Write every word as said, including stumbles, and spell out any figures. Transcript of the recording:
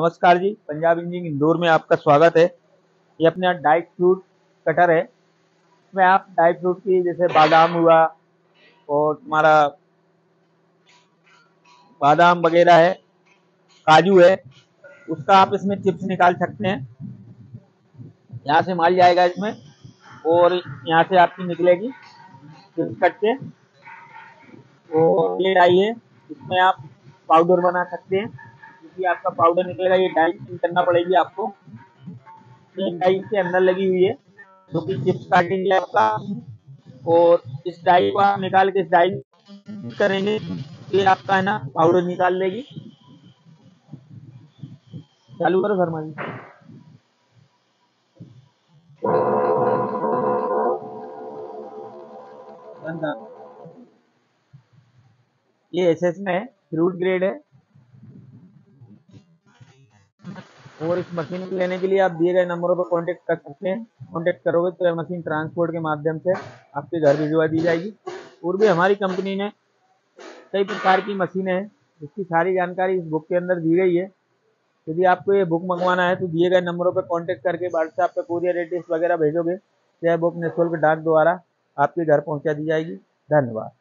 नमस्कार जी, पंजाब इंजीनियरिंग इंदौर में आपका स्वागत है। ये अपने डाई फ्रूट कटर है, इसमें आप डाई फ्रूट की जैसे बादाम हुआ और तुम्हारा बादाम वगैरह है, काजू है, उसका आप इसमें चिप्स निकाल सकते हैं। यहाँ से माल जाएगा इसमें और यहाँ से आपकी निकलेगी चिप्स कट के। और ये डाई है, इसमें आप पाउडर बना सकते हैं, क्योंकि आपका पाउडर निकलेगा। ये डाई करना पड़ेगी आपको, ये डाई के अंदर लगी हुई है जो कि चिप्स काटिंग है आपका। और इस डाई को आप निकाल के इस डाई करेंगे, ये आपका है ना पाउडर निकाल लेगी। चालू करो शर्मा जी। ये एसएस में है, फ्रूट ग्रेड है। और इस मशीन को लेने के लिए आप दिए गए नंबरों पर कांटेक्ट कर सकते हैं। कांटेक्ट करोगे तो यह मशीन ट्रांसपोर्ट के माध्यम से आपके घर भिजवा दी जाएगी। और भी हमारी कंपनी ने कई प्रकार की मशीनें हैं, जिसकी सारी जानकारी इस बुक के अंदर दी गई है। यदि आपको ये बुक मंगवाना है तो दिए गए नंबरों पर कांटेक्ट करके व्हाट्सएप पर कोरियर एड्रेस वगैरह भेजोगे तो यह बुक निःशुल्क डाक द्वारा आपके घर पहुंचा दी जाएगी। धन्यवाद।